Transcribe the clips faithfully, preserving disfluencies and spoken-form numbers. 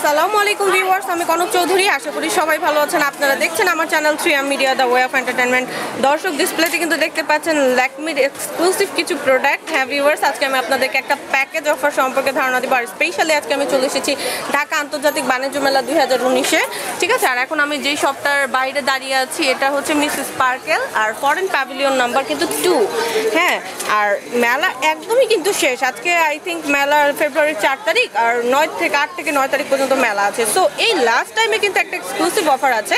আসসালামু আলাইকুম ভিউয়ার্স, আমি কনক চৌধুরী। আশা করি সবাই ভালো আছেন। আপনারা দেখছেন আমার channel three M media, the way of entertainment. দর্শক, ডিসপ্লেতে কিন্তু দেখতে পাচ্ছেন ল্যাকমির এক্সক্লুসিভ কিছু প্রোডাক্ট। হ্যাঁ ভিউয়ার্স, আজকে আমি আপনাদেরকে একটা প্যাকেজ অফার সম্পর্কে ধারণা দেবো। আর স্পেশালি আজকে আমি চলে এসেছি ঢাকা আন্তর্জাতিক বাণিজ্যমেলা দুই হাজার উনিশে, ঠিক আছে। আর এখন আমি যেই সপ্তাহের বাইরে দাঁড়িয়ে আছি এটা হচ্ছে মিসেস স্পার্কেল আর ফরেন প্যাভিলিয়ন নাম্বার কিন্তু টু। হ্যাঁ, আর মেলা একদমই কিন্তু শেষ। আজকে আই থিঙ্ক মেলা ফেব্রুয়ারির চার তারিখ আর নয় থেকে আট থেকে নয় তারিখ পর্যন্ত মেলা আছে। সো এই লাস্ট টাইমে কিন্তু একটা এক্সক্লুসিভ অফার আছে।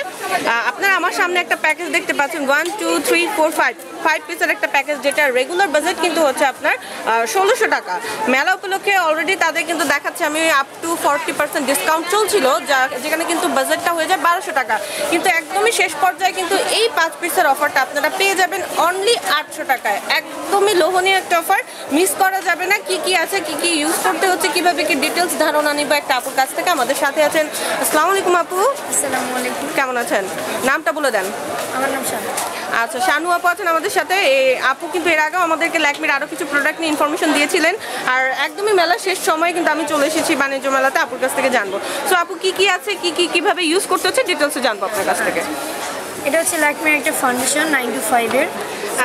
আপনারা আমার সামনে একটা প্যাকেজ দেখতে পাচ্ছেন, one two three four five five পিসের একটা প্যাকেজ, যেটা রেগুলার বাজেট কিন্তু হচ্ছে আপনার ষোলোশো টাকা। মেলা উপলক্ষে অলরেডি তাদের কিন্তু দেখাচ্ছে আমি up to forty percent discount চলছিল, যা যেখানে কিন্তু বাজেটটা হয়ে যায় বারোশো টাকা। কিন্তু একদমই শেষ পর্যায়ে কিন্তু এই পাঁচ পিসের অফারটা আপনারা পেয়ে যাবেন অনলি আটশো টাকায়। একদমই লোভনীয় একটা অফার, মিস করা যাবে না। কি কি আছে, কি কি ইউজ করতে হচ্ছে, কিভাবে কি ডিটেলস ধারণা নিব একটা আপুর কাছ থেকে। আমাদের সাথে আছেন। আসসালামু আলাইকুম আপু। আসসালামু আলাইকুম, কেমন আছেন? নামটা বলে দেন। আমার নাম শানু। আচ্ছা, শানু আপু আছেন আমাদের সাথে। এই আপু কিন্তু এর আগেও আমাদেরকে ল্যাকমির আরও কিছু প্রোডাক্ট নিয়ে ইনফরমেশন দিয়েছিলেন। আর একদমই মেলা শেষ সময় কিন্তু আমি চলে এসেছি বাণিজ্য মেলাতে, আপুর কাছ থেকে জানবো। সো আপু, কি কি আছে, কি কি কীভাবে ইউজ করতে হচ্ছে ডিটেলসে জানবো আপনার কাছ থেকে। এটা হচ্ছে ল্যাকমির একটা ফাউন্ডেশন নাইন টু ফাইভের।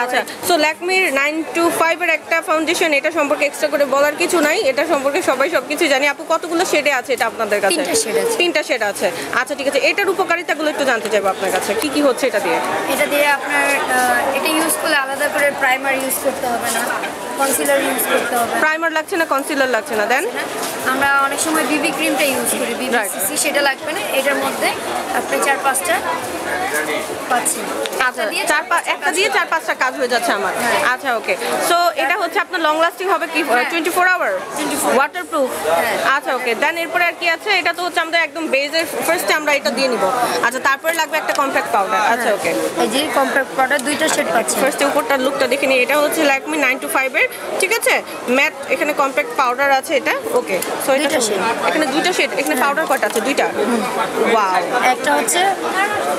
আচ্ছা, সো ল্যাকমির নাইন টু ফাইভের একটা ফাউন্ডেশন, এটা সম্পর্কে এক্সট্রা করে বলার কিছু নাই, এটা সম্পর্কে সবাই সব কিছু জানি। আপু, কতগুলো শেডে আছে এটা আপনাদের কাছে? তিনটা শেড আছে। তিনটা শেড আছে, আচ্ছা ঠিক আছে। এটার উপকারিতাগুলো একটু জানতে চাইবো আপনার কাছে, কি কি হচ্ছে এটা দিয়ে? এটা দিয়ে আপনার এটা ইউজ করলে আলাদা করে প্রাইমার ইউজ করতে হবে না, কনসিলার ইউজ করতে হবে। প্রাইমার লাগছে না, কনসিলার লাগছে না। দেন আমরা অনেক সময় বিবি ক্রিমটা ইউজ করি, বিবি সেটা লাগবে না। এটার মধ্যে আপনি চার পাঁচটা পাচ্ছেন, একটা দিয়ে চার পাঁচটা কাজ হয়ে যাচ্ছে আমার। আচ্ছা ওকে, সো এটা হচ্ছে আপনার লং লাস্টিং হবে কি টোয়েন্টি ফোর আওয়ার ওয়াটারপ্রুফ? আচ্ছা ওকে, দেন এরপরে আর কি আছে? এটা তো হচ্ছে আমরা একদম বেজের ফার্স্টে আমরা এটা দিয়ে নিব। আচ্ছা, তারপরে লাগবে একটা কম্প্যাক্ট পাউডার। আচ্ছা ওকে, এই যে কম্প্যাক্ট পাউডার দুইটা সেট পাচ্ছি। ফার্স্টে উপরটার লুকটা দেখে নিই। এটা হচ্ছে ল্যাকমি নাইন টু ফাইভের, ঠিক আছে, ম্যাট। এখানে কম্প্যাক্ট পাউডার আছে এটা, ওকে। সো এটা এখানে দুইটা সেট, এখানে পাউডার কটা আছে? দুইটা। ওয়াও, একটা হচ্ছে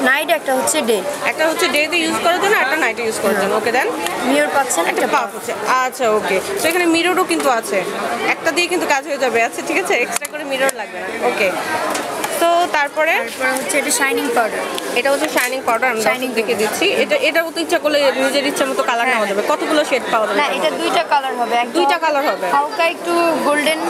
নাইট, একটা হচ্ছে ডে। একটা হচ্ছে ডে তে ইউজ করার জন্য, একটা নাইটে ইউজ করার জন্য। ওকে, দেন মিরর পাচ্ছেন, একটা পাউচ আছে। আচ্ছা ওকে, সো এখানে মিররও কিন্তু আছে, একটা দিয়ে কিন্তু কাজ হয়ে যাবে। আচ্ছা ঠিক আছে, এক্সট্রা করে মিরর লাগবে না। ওকে, তো তারপরে হচ্ছে এটা শাইনিং পাউডার। এটা হচ্ছে শাইনিং পাউডার, আমি শাইনিং দেখে দিচ্ছি। এটা এটা তো ইচ্ছা করলে নিজের ইচ্ছা মতো কালার নেওয়া যাবে। কতগুলো শেড পাওয়া যাবে? না, এটা দুইটা কালার হবে। এক দুইটা কালার হবে, হালকা একটু গোল্ডেন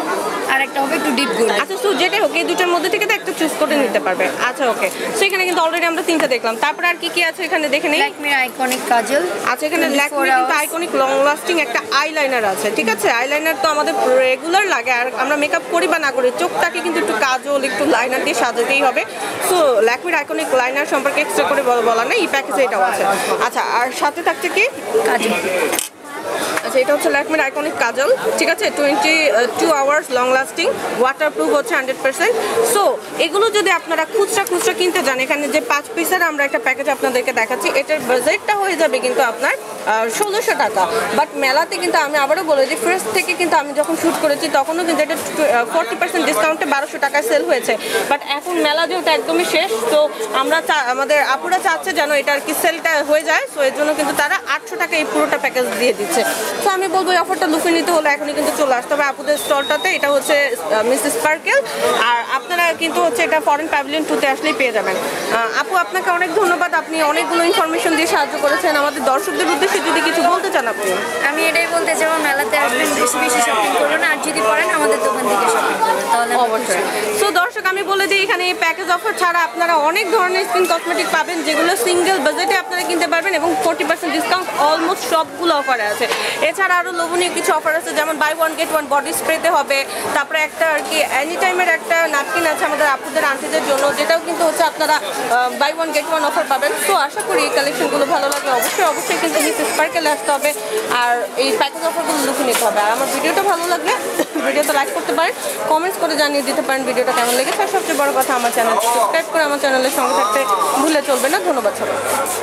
আর একটা হবে একটু ডিপ গোল্ড। আচ্ছা, সো যেটা হোক এই দুইটার মধ্যে থেকে তো একটা চুজ করে নিতে পারবে। আচ্ছা ওকে, সো এখানে কিন্তু অলরেডি আমরা তিনটা দেখলাম। তারপরে আর কি কি আছে এখানে দেখে নেই। ল্যাকমির আইকনিক কাজল আছে এখানে। ল্যাকমির কিন্তু আইকনিক লং লাস্টিং একটা আইলাইনার আছে, ঠিক আছে। আইলাইনার তো আমাদের রেগুলার লাগে, আর আমরা মেকআপ করি বা না করি চোখটাকে কিন্তু একটু কাজল একটু লাইনার দিয়ে সাজাতেই হবে। সো ল্যাকমির আইকনিক লাইনার সম্পর্কে এক্সট্রা করে বলা নেই, এই প্যাকেজে এটাও আছে। আচ্ছা, আর সাথে থাকছে কি কাজল। আচ্ছা, এটা হচ্ছে ল্যাকমির আইকনিক কাজল, ঠিক আছে, twenty two hours long lasting, waterproof হচ্ছে হান্ড্রেড পার্সেন্ট। সো এগুলো যদি আপনারা খুচরা খুচরা কিনতে যান, এখানে যে পাঁচ পিসের আমরা একটা প্যাকেজ আপনাদেরকে দেখাচ্ছি, এটার বাজেটটা হয়ে যাবে কিন্তু আপনার ষোলোশো টাকা। বাট মেলাতে কিন্তু আমি আবারও বলে দিই, ফ্রেশ থেকে কিন্তু আমি যখন শ্যুট করেছি তখনও কিন্তু এটা ফোরটি পার্সেন্ট ডিসকাউন্টে বারোশো টাকায় সেল হয়েছে। বাট এখন মেলা যেহেতু একদমই শেষ, তো আমরা আমাদের আপুরা চাচ্ছে যেন এটা আর কি সেলটা হয়ে যায়। সো এর জন্য কিন্তু তারা আটশো টাকা এই পুরোটা প্যাকেজ দিয়ে দিচ্ছে। তো আমি বলবো এই অফারটা লুফে নিতে হলে এখনই কিন্তু চলে আসতে হবে আপুদের স্টলটাতে। এটা হচ্ছে মিসেস স্পার্কেল, আর আপনারা কিন্তু হচ্ছে এটা ফরেন প্যাভিলিয়ন টুতে আসলেই পেয়ে যাবেন। আপু, আপনাকে অনেক ধন্যবাদ, আপনি অনেকগুলো ইনফরমেশন দিয়ে সাহায্য করেছেন। আমাদের দর্শকদের উদ্দেশ্যে যদি কিছু বলতে চান আপনি? আমি এটাই বলতে চাই, মেলাতে আসবেন, বেশি বেশি শপিং করবেন, আর যদি পারেন আমাদের দোকান থেকে শপিং করবেন তাহলে অবশ্যই। সো দর্শক, আমি বলে দিই এখানে এই প্যাকেজ অফার ছাড়া আপনারা অনেক ধরনের স্কিন কসমেটিক পাবেন, যেগুলো সিঙ্গেল বাজেটে আপনারা কিনতে পারবেন, এবং ফোরটি পার্সেন্ট ডিসকাউন্ট অলমোস্ট সবগুলো অফারে আছে। এছাড়া আরও লোভনীয় কিছু অফার আছে, যেমন buy one get one body স্প্রেতে হবে। তারপরে একটা আর কি এনি টাইমের একটা ন্যাপকিন আছে আমাদের আপুদের আন্টিদের জন্য, যেটাও কিন্তু হচ্ছে আপনারা buy one get one offer পাবেন। তো আশা করি এই কালেকশনগুলো ভালো লাগে। অবশ্যই অবশ্যই কিন্তু মিসেস স্পার্কেলে আসতে হবে, আর এই প্যাকেজ অফারগুলো লুকিয়ে নিতে হবে। আর আমার ভিডিওটা ভালো লাগলে ভিডিওতে লাইক করতে পারেন, কমেন্টস করে জানিয়ে দিতে পারেন ভিডিওটা কেমন লেগেছে। আর সবচেয়ে বড় কথা, আমার চ্যানেল সাবস্ক্রাইব করে আমার চ্যানেলের সঙ্গে থাকতে ভুলে চলবে না। ধন্যবাদ সবাই।